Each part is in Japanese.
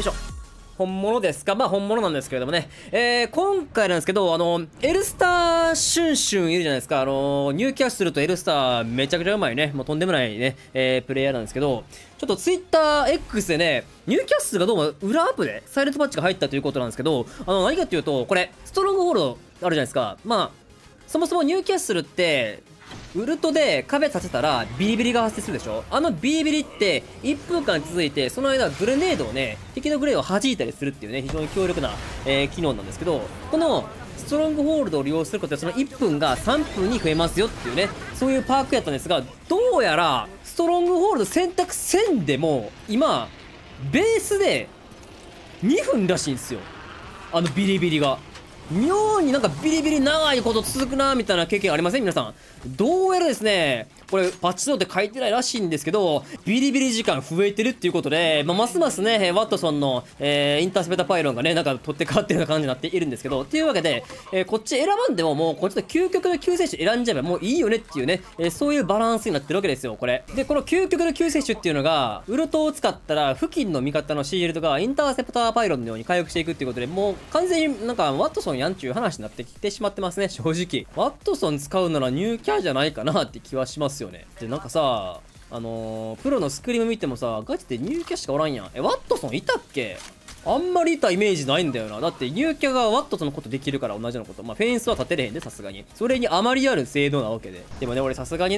いしょ。本物ですか？まあ本物なんですけれどもね。今回なんですけど、エルスターシュンシュンいるじゃないですか。入キャッシュするとエルスターめちゃくちゃうまいね。もうとんでもないね、プレイヤーなんですけど、ちょっと TwitterX でね、入キャッシュ数がどうも裏アップでサイレントパッチが入ったということなんですけど、何かっていうと、これ、ストロングホールドあるじゃないですか。まあ、そもそも入キャッシュするって、ウルトで壁立てたらビリビリが発生するでしょ。あのビリビリって1分間続いて、その間グレネードをね、敵のグレードを弾いたりするっていうね、非常に強力な、機能なんですけど、このストロングホールドを利用することでその1分が3分に増えますよっていうね、そういうパークやったんですが、どうやらストロングホールド選択せんでも今ベースで2分らしいんですよ。あのビリビリが妙になんかビリビリ長いこと続くなみたいな経験ありません？皆さん。どうやらですね、これパッチノートって書いてないらしいんですけど、ビリビリ時間増えてるっていうことで、ますますね、ワットソンの、インターセプターパイロンがね、なんか取って変わってるような感じになっているんですけど、というわけで、こっち選ばんでももう、こっちの究極の救世主選んじゃえばもういいよねっていうね、そういうバランスになってるわけですよ、これ。で、この究極の救世主っていうのが、ウルトを使ったら、付近の味方のシールドがインターセプターパイロンのように回復していくっていうことで、もう完全になんか、ワットソンやんちゅう話になってきてしまってますね、正直。ワットソン使うならニューキャーじゃないかなって気はしますよね。で、なんかさ、プロのスクリーム見てもさ、ガチでニューキャーしかおらんやん。ワットソンいたっけ？あんまりいたイメージないんだよな。だってニューキャーがワットソンのことできるから同じようなこと。まあ、フェンスは立てれへんで、さすがに。それにあまりある性能なわけで。でもね、俺さすがに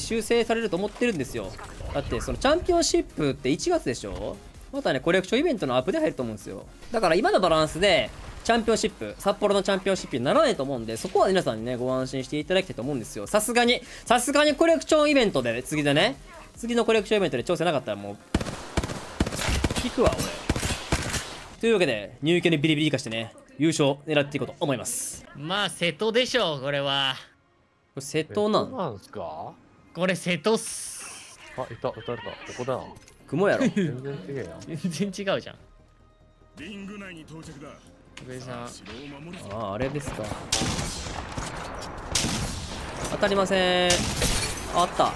修正されると思ってるんですよ。だって、そのチャンピオンシップって1月でしょ？またね、コレクションイベントのアップで入ると思うんですよ。だから今のバランスで、チャンピオンシップ、札幌のチャンピオンシップにならないと思うんで、そこは皆さんにね、ご安心していただきたいと思うんですよ。さすがにコレクションイベントで、次のコレクションイベントで調整なかったらもう、引くわ、俺。というわけで、入居にビリビリ化してね、優勝狙っていこうと思います。まあ、瀬戸でしょう、これは。これ瀬戸なん？瀬戸なんすか？これ瀬戸っす。あ、いた、撃たれた。ここだな。雲やろ。全然違うやん。全然違うじゃん。リング内に到着だ。あれですか。当たりません。あった。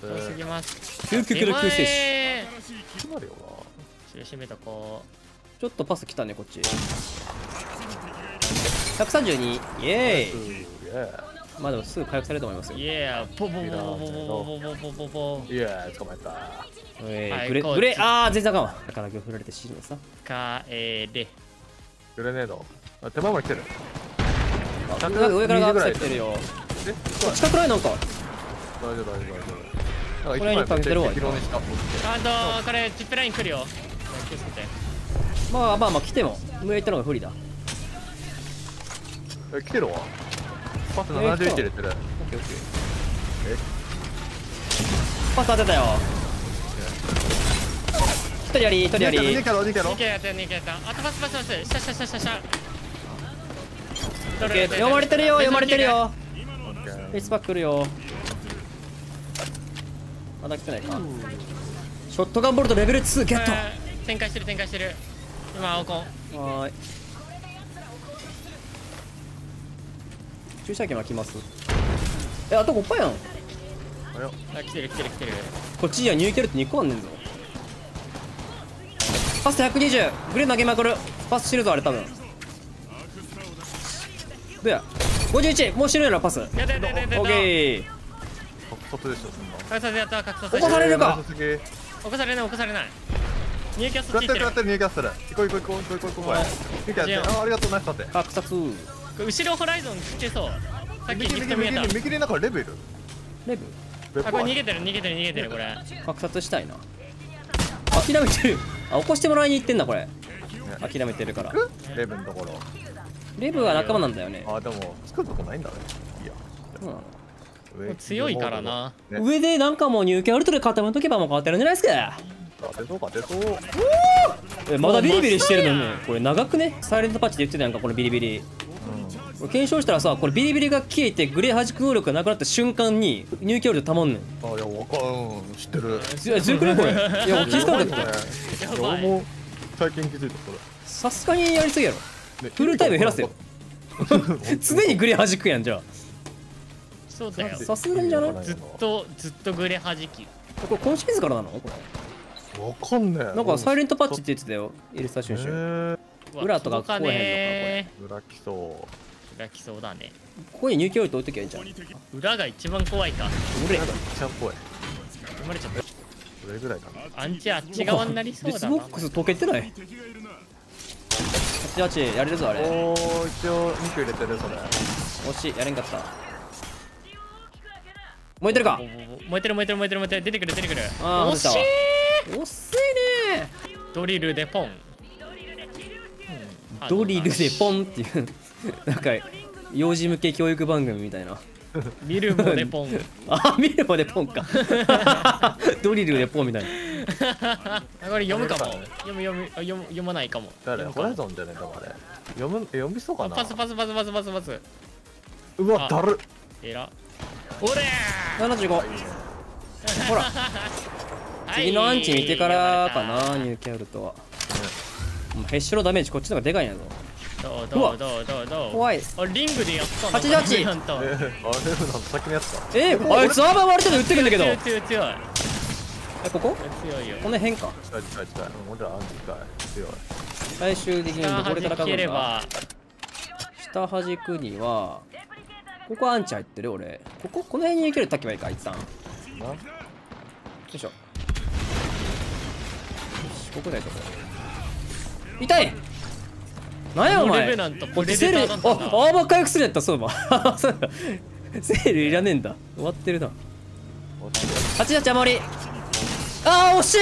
多すぎます。究極の救世主。締めとこう。ちょっとパス来たね、こっち。132。イエーイ。まあでもすぐ回復されると思いますよ。イエーイ。ポポポポポポポポ。イエーイ、捕まえた。グレー、ああ、全然あかんわ。だから今日振られて死ぬのさ。グレネード手前まで来てる。上からが来てるよ。近くないなんか。大丈夫。これにかけてるわ。これジップライン来るよ。まあ来ても上行ったのが不利だ。来てるわ。パス71入れてる。パス当てたよ。1人やり。あとパス。シャ。読まれてるよ。フェイスパック来るよ。まだ来てないか。ショットガンボルトレベル2ゲット。展開してる。今、はい。注射券は来ます。あと5%やん。来てる。こっちにはニューキャルって2個あんねんぞ。パス120、グレー投げまくる。パスシールドあれ多分。どや。51、もう死ぬやろパス。オッケー。起こされるか。起こされない。ニューキャスト。ニューキャスト。行こう。ニューキャスト。ありがとうナイス立て。格殺。後ろホライゾンつけそう。さっき右だからレベル。あこれ逃げてるこれ。格殺したいな。諦めてる。あ、起こしてもらいに行ってんだこれ。諦めてるから。レブのところ。レブは仲間なんだよね。あ、でも作るとこないんだね。いや。強いからな。上でなんかもう入キャウルトで固めとけばもう変わってるんじゃないですか。出そう。え、まだビリビリしてるのね。これ長くね。サイレントパッチで言ってたやんかこのビリビリ。検証したらさ、これビリビリが消えてグレー弾く能力がなくなった瞬間に入キャウルトたまんねん。あ、いやわかん、知ってる。強くねこれ。いや俺気づかなかった。俺も最近気づいたこれ。さすがにやりすぎやろ。フルタイム減らせよ。常にグレー弾くやんじゃあ。そうだよ。さすがにじゃない。ずっとグレー弾き。これ今シーズンからなのこれ。わかんねえ。なんかサイレントパッチって言ってたよ、イルスタシュンシュン。裏とか来へんのか、これ。裏来そう。裏来そうだね。ここに入居置いておいときゃいいんじゃん。裏が一番怖いか。裏が一番怖い。生まれちゃった。これぐらいかな。アンチあっち側になりそうだな。デスボックス溶けてない。88やれるぞあれ。おお、一応2個入れてるそれ。惜しい、やれんかった。燃えてるか。燃えてる。出てくる出てくる。ああ、惜しい。遅いね。ドリルでポン、ドリルでポンっていうなんか幼児向け教育番組みたいな。見るもでポンあ、見るもでポンかドリルでポンみたいなこれ読むかも。読まないかも。誰ホライゾンじゃねえかも。あれ読みそうかな。パス。うわだるえらおれ75。ほら次のアンチ見てからかな、ニューキャルトは。ヘッシュのダメージこっちの方がでかいんやぞ。どう怖い。あ、リングでやったんだ。88。あれなん先のやつか。あいつアーバー割れてて打ってくんだけど。強い。え、ここ？強いよ。この辺か。近い。俺らアンチ強い。最終的にどこで戦うんだ。下端くにはここアンチ入ってる俺。この辺にニューキャルト焚けばいいか、あいつさん。よいしょ。僕だよ痛い。なんやお前。こっちセール。あ、アーバー回復するやった。そうだ。セールいらねえんだ。終わってるな。88余り。ああ惜しい。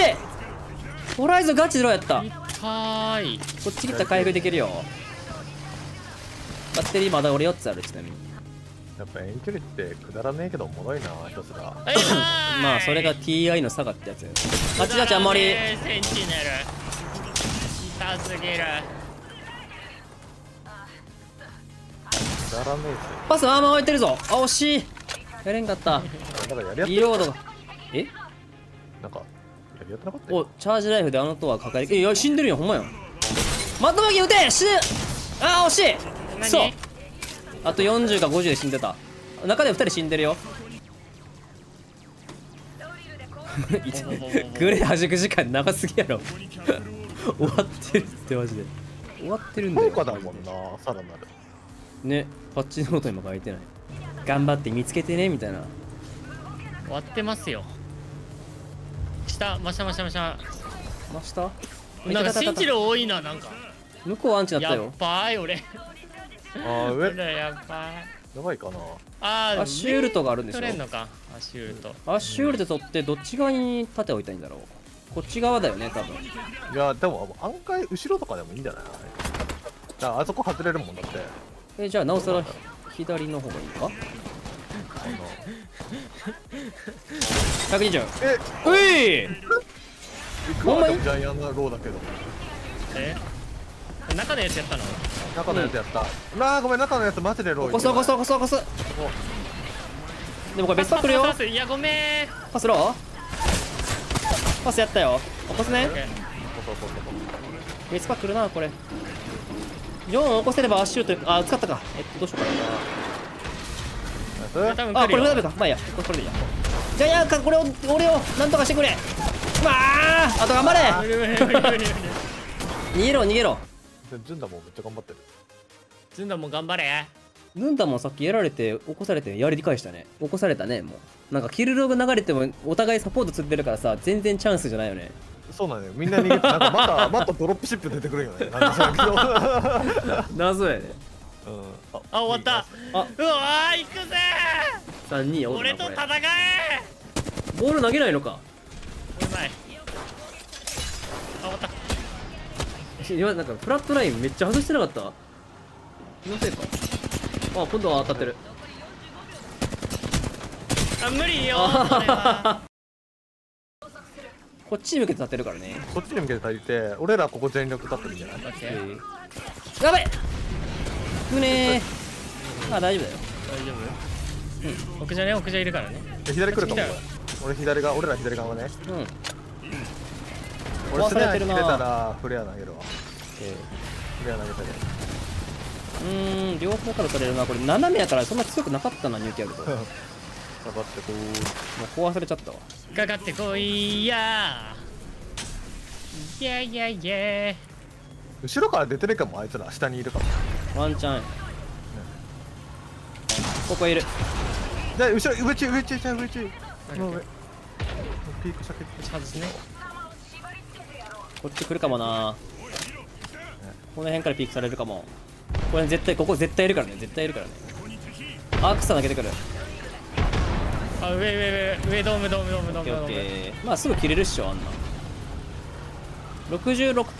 ホライゾンガチでローやった。はい。こっち来た回復できるよ。バッテリーまだ俺4つあるちなみに。やっぱ遠距離ってくだらねえけどおもろいな一つがまあそれが TI の差がってやつや。88あんまりセンチネル痛すぎる。くだらねえぜ。パスアーマー置いてるぞ。あ惜しい。やれんかった。リロードがなんかやりやってなかった。おチャージライフであのとはかかりいや死んでるよほんまやん。まとまき撃て死ぬ。あ惜しい。そうあと40か50で死んでた。中で2人死んでるよグレー弾く時間長すぎやろ終わってるってマジで終わってるんだよ。効果だもんなさらなるね。パッチの音今書いてない。頑張って見つけてねみたいな。終わってますよ。下真下なんか信じる多いな。なんか向こうアンチだったよ。やっばい俺あー上やばいかな。アッシュウルトがあるんでしょ。取れんのかアッシュウルト。アッシュウルト取ってどっち側に盾置いたいんだろう。こっち側だよね多分。いやでも案外後ろとかでもいいんじゃない。あそこ外れるもんだって。じゃあなおさら左の方がいいか。120。えっういほんまにジャイアンのローだけど中のやつやったの。なあごめん中のやつマジでロー。こそでもこれ別パスるよ。いやごめんパスローパスやったよ。起こすね。別パ来るなこれ。4起こせれば足をとあ使ったか。どうしようかな。あこれダメか。まあいやこれでいいや。じゃあやかこれを俺をなんとかしてくれ。まああと頑張れ。逃げろ。ずんだもんめっちゃ頑張ってる。ずんだもん頑張れ。ずんだもんさっきやられて起こされてやり返したね。起こされたね。もうなんかキルログ流れてもお互いサポート釣ってるからさ全然チャンスじゃないよね。そうなんだよみんな逃げてなんかまたドロップシップ出てくるよね。謎やね。あ終わった。うわ行くぜ3人。俺と戦え。ボール投げないのか。うまい。あ終わった。今なんかフラットラインめっちゃ外してなかった。気のせいか。あ今度は当たってる。あ無理よこっちに向けて立ってるからね。こっちに向けて立って俺らここ全力立ってるんじゃない。やばい行くねー。あ大丈夫だよ大丈夫。奥じゃね奥じゃいるからね。左来ると思う俺。左が俺ら左側ね。俺スネア切れたらフレア投げるわ。フレア投げたり。両方から取れるな。これ斜めやからそんな強くなかったなニューキャルト。かかってこい。もう壊されちゃったわ。かかってこいやー。イエイイエイイエイ。後ろから出てるかも、あいつら下にいるかも。ワンチャン、ね、ここいる。じゃあ後ろ、上中ピーク避けてはずですね。こっち来るかもな、ね、この辺からピークされるかも。これ絶対、ここ絶対いるからね、アークさん投げてくる。あ、上ドームオッケー。まあすぐ切れるっしょ、あんな 66%。こ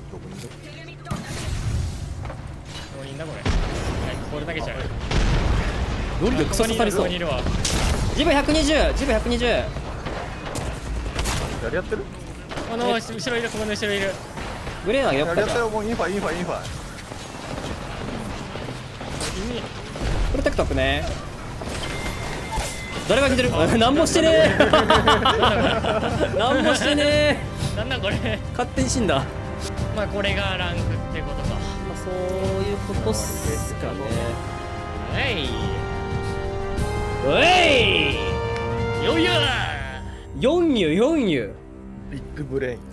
れどこにいる？どこにいんだこれ。これだけじゃない。ロリで草刺されそう。ジブ120、ジブ120。誰やってる？この後ろいる、ここの後ろいる。グレーナーよっか。やってる、もうインファ。プロテクトくね。誰が来てる？なんもしてねえ。なんもしてねえ。なんだこれ。勝手に死んだ。まあこれがランクってことか。まあそういうことっすかね。はい。4U。4U。ビッグブレイン。